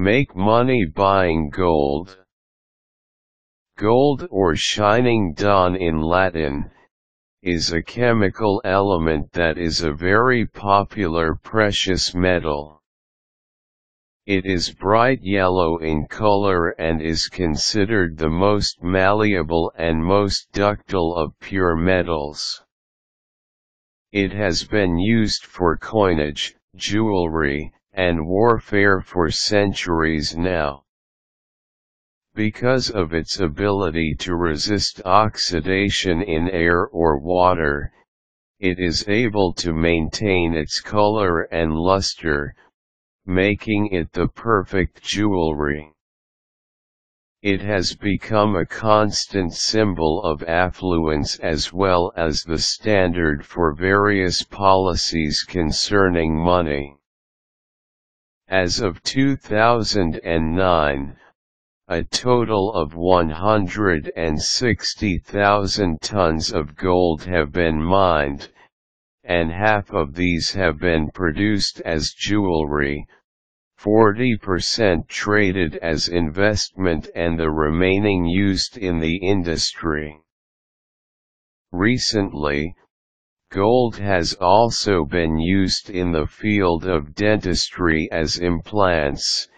Make money buying gold. Gold, or shining dawn in Latin, is a chemical element that is a very popular precious metal. It is bright yellow in color and is considered the most malleable and most ductile of pure metals. It has been used for coinage, jewelry, and warfare for centuries now. Because of its ability to resist oxidation in air or water, it is able to maintain its color and luster, making it the perfect jewelry. It has become a constant symbol of affluence as well as the standard for various policies concerning money. As of 2009, a total of 160,000 tons of gold have been mined, and half of these have been produced as jewelry, 40% traded as investment, and the remaining used in the industry. Recently, gold has also been used in the field of dentistry as implants,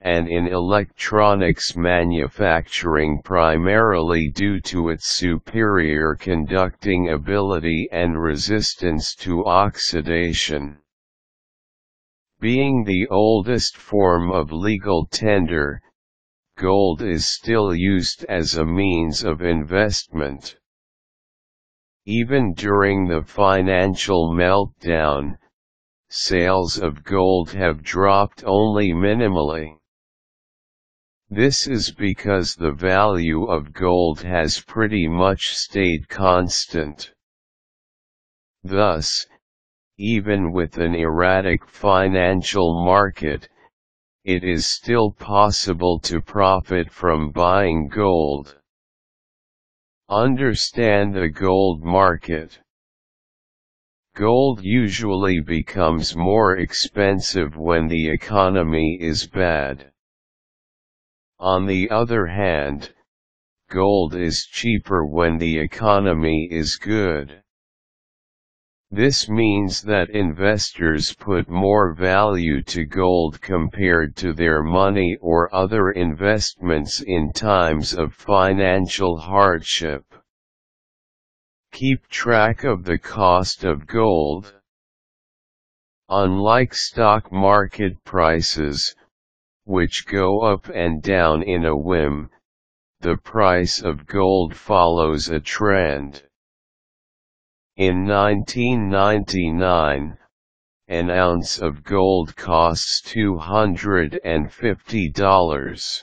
and in electronics manufacturing, primarily due to its superior conducting ability and resistance to oxidation. Being the oldest form of legal tender, gold is still used as a means of investment. Even during the financial meltdown, sales of gold have dropped only minimally. This is because the value of gold has pretty much stayed constant. Thus, even with an erratic financial market, it is still possible to profit from buying gold. Understand the gold market. Gold usually becomes more expensive when the economy is bad. On the other hand, gold is cheaper when the economy is good. This means that investors put more value to gold compared to their money or other investments in times of financial hardship. Keep track of the cost of gold. Unlike stock market prices, which go up and down in a whim, the price of gold follows a trend. In 1999, an ounce of gold costs $250.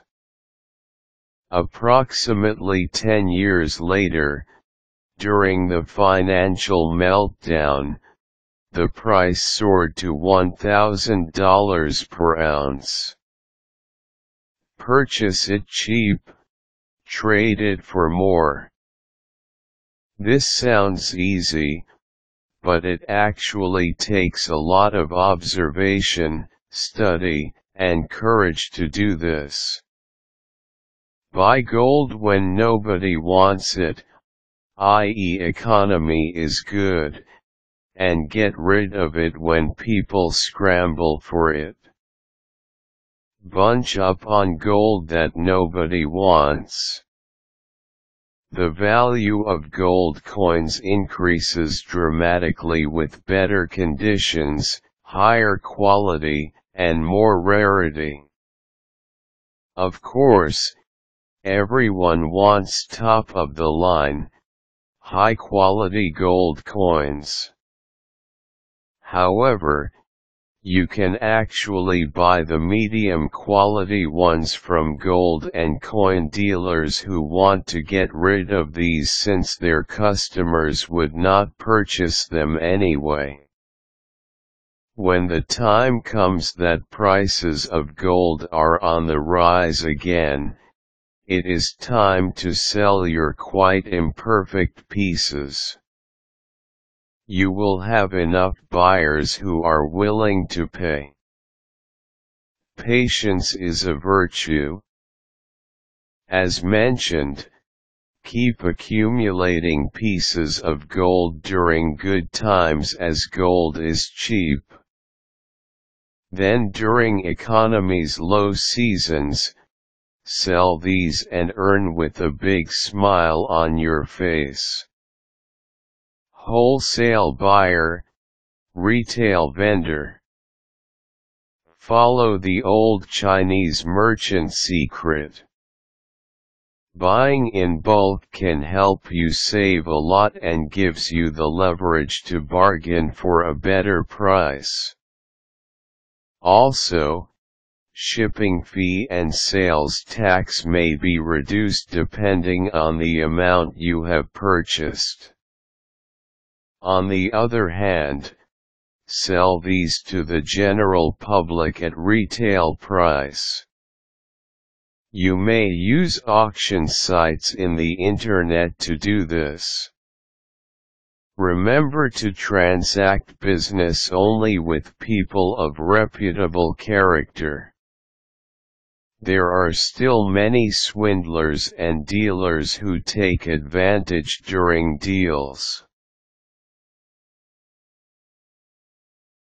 Approximately 10 years later, during the financial meltdown, the price soared to $1,000 per ounce. Purchase it cheap, trade it for more. This sounds easy, but it actually takes a lot of observation, study, and courage to do this. Buy gold when nobody wants it, i.e., economy is good, and get rid of it when people scramble for it. Bunch up on gold that nobody wants. The value of gold coins increases dramatically with better conditions, higher quality, and more rarity. Of course, everyone wants top-of-the-line, high-quality gold coins. However, you can actually buy the medium-quality ones from gold and coin dealers who want to get rid of these since their customers would not purchase them anyway. When the time comes that prices of gold are on the rise again, it is time to sell your quite imperfect pieces. You will have enough buyers who are willing to pay. Patience is a virtue. As mentioned, keep accumulating pieces of gold during good times as gold is cheap. Then during economy's low seasons, sell these and earn with a big smile on your face. Wholesale buyer, retail vendor. Follow the old Chinese merchant secret. Buying in bulk can help you save a lot and gives you the leverage to bargain for a better price. Also, shipping fee and sales tax may be reduced depending on the amount you have purchased. On the other hand, sell these to the general public at retail price. You may use auction sites in the internet to do this. Remember to transact business only with people of reputable character. There are still many swindlers and dealers who take advantage during deals.